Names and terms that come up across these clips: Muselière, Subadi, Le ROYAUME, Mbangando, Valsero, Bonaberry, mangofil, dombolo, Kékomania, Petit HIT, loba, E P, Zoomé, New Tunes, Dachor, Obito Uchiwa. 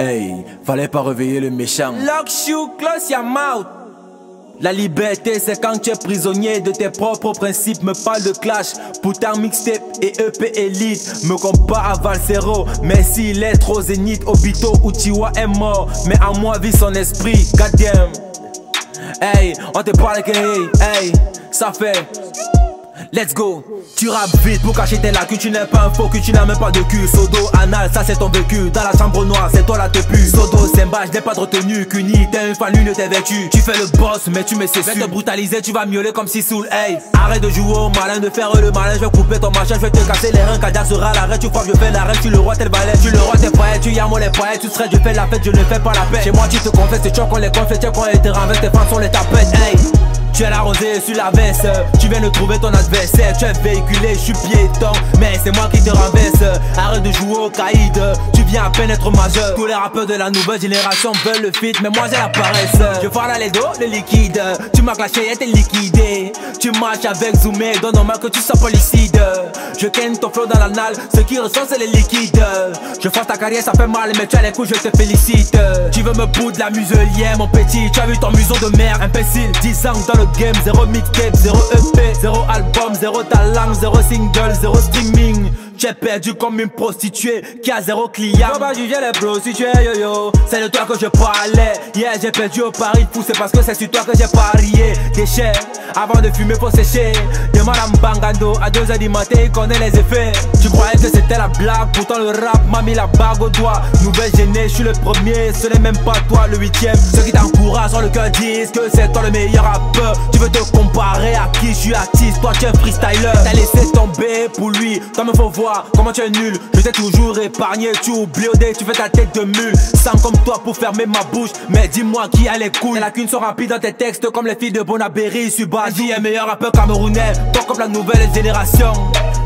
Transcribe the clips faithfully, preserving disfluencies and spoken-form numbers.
Hey, fallait pas réveiller le méchant. Lock you, close your mouth. La liberté, c'est quand tu es prisonnier de tes propres principes. Me parle de clash, putain mixtape et E P élite. Me compare à Valsero, mais s'il est trop zénith. Obito Uchiwa est mort, mais à moi vit son esprit. Goddamn. Hey, on te parle que hey, hey, ça fait. Let's go. Tu rappes vite pour cacher tes lacunes. Tu n'es pas un faux cul, tu n'as même pas de cul. Sodo, anal, ça c'est ton vécu. Dans la chambre noire, c'est toi la te pue. Sodo, Simba, je n'ai pas de retenue. Kuni, t'es une fan, l'une de tes vêtus. Tu fais le boss, mais tu me sais. Je vais te brutaliser, tu vas miauler comme si soul. Hey, arrête de jouer au malin, de faire le malin. Je vais couper ton machin, je vais te casser les reins. Kadia sera l'arrêt, tu crois que je fais l'arrêt. Tu le roi, t'es le valet, tu le roi, t'es paillet. Tu yamo les paillettes, tu serais, je fais la fête, je ne fais pas la paix. Chez moi, tu te confesses, tu chocs, on les confesse, tu crois, et tes ravins, tes fans sont les tapettes. Hey, tu es la rosée sur la veste. Tu viens de trouver ton adversaire. Tu es véhiculé, je suis piéton, mais c'est moi qui te renverse. Arrête de jouer au caïd, tu viens à peine être majeur. Tous les rappeurs de la nouvelle génération veulent le feat, mais moi j'ai la paresse. Je parle à les dos, le liquide. Tu m'as clashé et t'es liquidé. Tu marches avec Zoomé, donne normal que tu sois policide. Je ken ton flow dans l'anal, ce qui ressort c'est les liquides. Je force ta carrière, ça fait mal, mais tu as les coups, je te félicite. Tu veux me boudre la muselière, mon petit, tu as vu ton museau de merde. Imbécile, dix ans dans le game, zéro mixtape, zéro E P, zéro album, zéro talent, zéro single, zéro streaming. Tu es perdu comme une prostituée qui a zéro client. Faut pas juger les prostituées, yo yo. C'est de toi que je parlais. Yeah, j'ai perdu au pari de pousser parce que c'est sur toi que j'ai parié. Déchet, avant de fumer faut sécher. Demande à Mbangando, à deux heures du matin, il connaît les effets. Tu croyais que c'était la blague, pourtant le rap m'a mis la bague au doigt. Nouvelle gênée, je suis le premier, ce n'est même pas toi le huitième. Ceux qui t'encouragent sur le cœur disent que c'est toi le meilleur rappeur. Tu veux te comparer à qui? Je suis artiste, toi tu es freestyler. T'as laissé tomber pour lui, toi me faut voir comment tu es nul. Je t'ai toujours épargné, tu oublies au dé, tu fais ta tête de mule. Sam comme toi pour fermer ma bouche, mais dis-moi qui allait cool. Tes lacunes sont rapides dans tes textes comme les filles de Bonaberry. Subadi est meilleur rappeur camerounais, toi comme la nouvelle génération.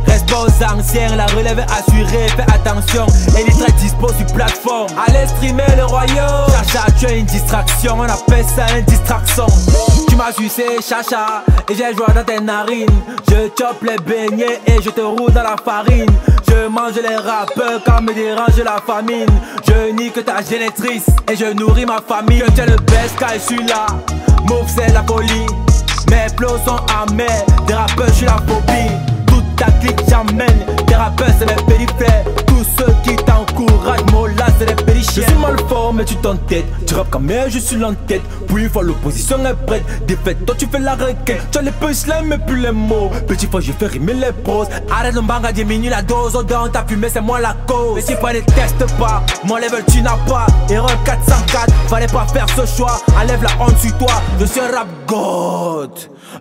Respect aux anciens, la relève est assurée, fais attention. Et les tracks dispo sur plateforme, allez streamer le royaume. Chacha, tu es une distraction, on appelle ça une distraction. Tu m'as sucé, chacha, et j'ai joué dans tes narines. Je chope les beignets et je te roule dans la farine. Je mange les rappeurs quand me dérange la famine. Je nique ta génétrice et je nourris ma famille. Que tu es le best car je suis là, move c'est la folie. Mes flows sont amers, des rappeurs je suis la phobie. Toute ta clique j'emmène, des rappeurs c'est mes périphrères. Tous ceux qui t'encouragent, moi là c'est les périchiens. Je suis mal fort mais tu t'entêtes, tu rappes quand même je suis l'entête. Puis une fois l'opposition est prête, défaite toi tu fais la requête. Tu as les punchlines mais plus les mots, petit fois je fais rimer les pros. Arrête le manga, diminue la dose, odeur t'as fumé c'est moi la cause. Petit fois ne teste pas, mon level tu n'as pas. Erreur quatre cent quatre, fallait pas faire ce choix. Enlève la honte sur toi, je suis un rap god.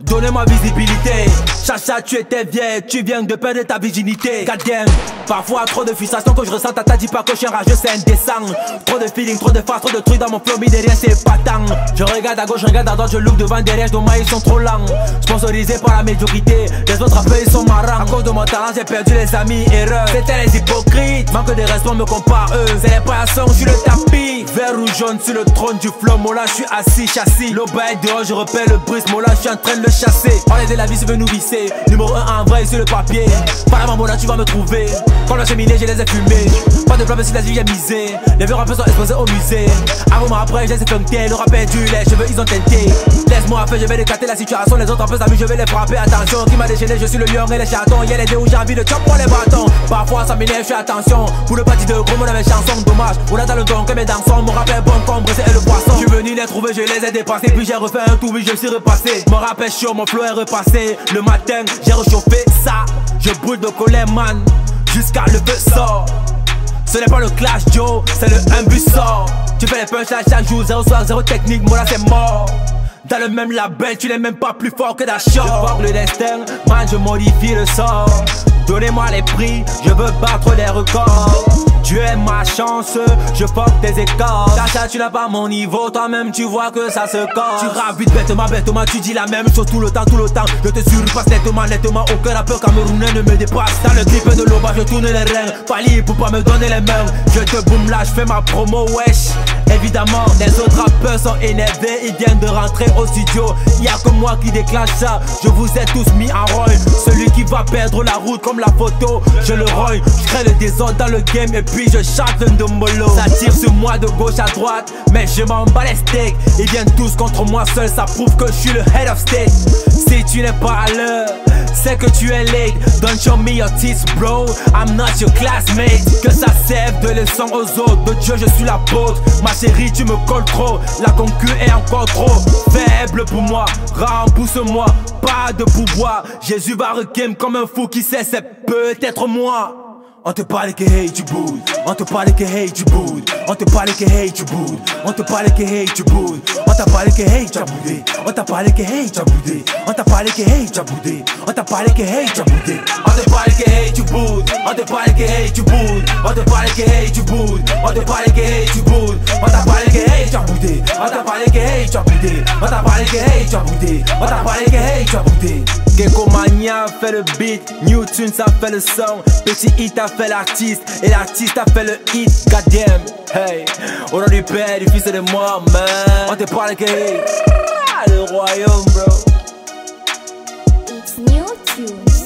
Donnez-moi visibilité, chacha tu étais vieille, tu viens de perdre ta virginité. Goddamn, parfois trop de frustration que je ressens, tata dit pas que je suis un rageux, c'est indécent. Trop de feeling, trop de farce, trop de trucs dans mon flow, mais derrière c'est épatant. Je regarde à gauche, je regarde à droite, je look devant, derrière, je dommage, ils sont trop lents. Sponsorisés par la médiocrité, les autres rappeurs ils sont marrants. À cause de mon talent, j'ai perdu les amis, erreur. C'était les hypocrites, manque de respect, me compare eux. C'est les paillassons, je suis le tapis. Vert ou jaune sur le trône du flow, moi là je suis assis, châssis. L'oba est dehors, je repère le brise, moi là je suis en train de le chasser. On est de la vie, se veut nous visser. Numéro un en vrai, sur le papier. Par la maman là, tu vas me trouver. Quand la cheminée, je les ai fumés. Pas de plan, mais si la vie, j'ai misé. Les vieux rappeurs sont exposés au musée. Avant, après, j'ai les le rap est dur, les cheveux ils ont teinté. Laisse-moi faire, je vais décater la situation. Les autres rappeurs amis, je vais les frapper. Attention, qui m'a déchaîné, je suis le lion et les chatons. Y'a les deux où j'ai envie de chop pour les bâtons. Parfois, ça m'énerve, je fais attention. Pour le parti de gros, mon mes chansons, dommage. On attend le don que mes dansons. Mon rap est bon comme Brissé et le poisson. Je suis venu les trouver, je les ai dépassés. Puis j'ai refait un tour, oui, je suis repassé. Mon rap est chaud, mon flow est repassé. Le matin, j'ai réchauffé ça. Je brûle de colère, man. Jusqu'à le feu sort. Ce n'est pas le clash, Joe, c'est le imbus sort. Tu fais les punchlines chaque jour, zéro soir, zéro technique, moi là c'est mort. Dans le même label, tu n'es même pas plus fort que Dachor. Je forge le destin, man, je modifie le sort. Donnez-moi les prix, je veux battre les records. Tu es ma chance, je porte tes écarts. Chacha, tu n'as pas mon niveau, toi-même tu vois que ça se corse. Tu rappes vite bêtement, bêtement, tu dis la même chose tout le temps, tout le temps. Je te surpasse nettement, nettement, aucun rappeur camerounais ne me dépasse. Dans le clip de l'Oba, je tourne les reins, Fali pour pas me donner les mains. Je te boom là, je fais ma promo, wesh. Évidemment, les autres rappeurs sont énervés, ils viennent de rentrer au studio. Y'a que moi qui déclenche ça, je vous ai tous mis en rogne. Celui qui va perdre la route comme la photo, je le rogne. Je crée le désordre dans le game et puis Puis je chante un dombolo. Ça tire sur moi de gauche à droite, mais je m'en bats les steaks. Ils viennent tous contre moi seul, ça prouve que je suis le head of state. Si tu n'es pas à l'heure, c'est que tu es late. Don't show me your teeth bro, I'm not your classmate. Que ça serve de leçon aux autres, de Dieu je suis l'apôtre. Ma chérie tu me colles trop, la concu est encore trop faible pour moi, rembourse-moi. Pas de pouvoir, Jésus va requiem comme un fou. Qui sait, c'est peut-être moi. On te parle que hey tu boudes, on te parle que hey tu boudes, on te parle que hey tu boudes, on te parle que hey tu boudes, on t'a parlé que hey t'as boudé, on t'a parlé que hey t'as boudé, on t'a parlé que hey t'as boudé, on t'a parlé que hey t'as boudé, on te parle que hey tu boudes, on te parle que hey tu boudes, on te parle que hey tu boudes, on te parle que hey tu boudes, on t'a parlé que hey t'as boudé, on t'a parlé que hey t'as boudé, on t'a parlé que hey t'as boudé, on t'a parlé que hey t'as boudé. Kékomania a fait le beat, New Tunes a fait le son, Petit Hit a fait l'artiste, et l'artiste a fait le hit. Goddamn, hey, au nom du Père, du Fils et de moi, man. On te parle que hey, le royaume, bro. It's New Tunes.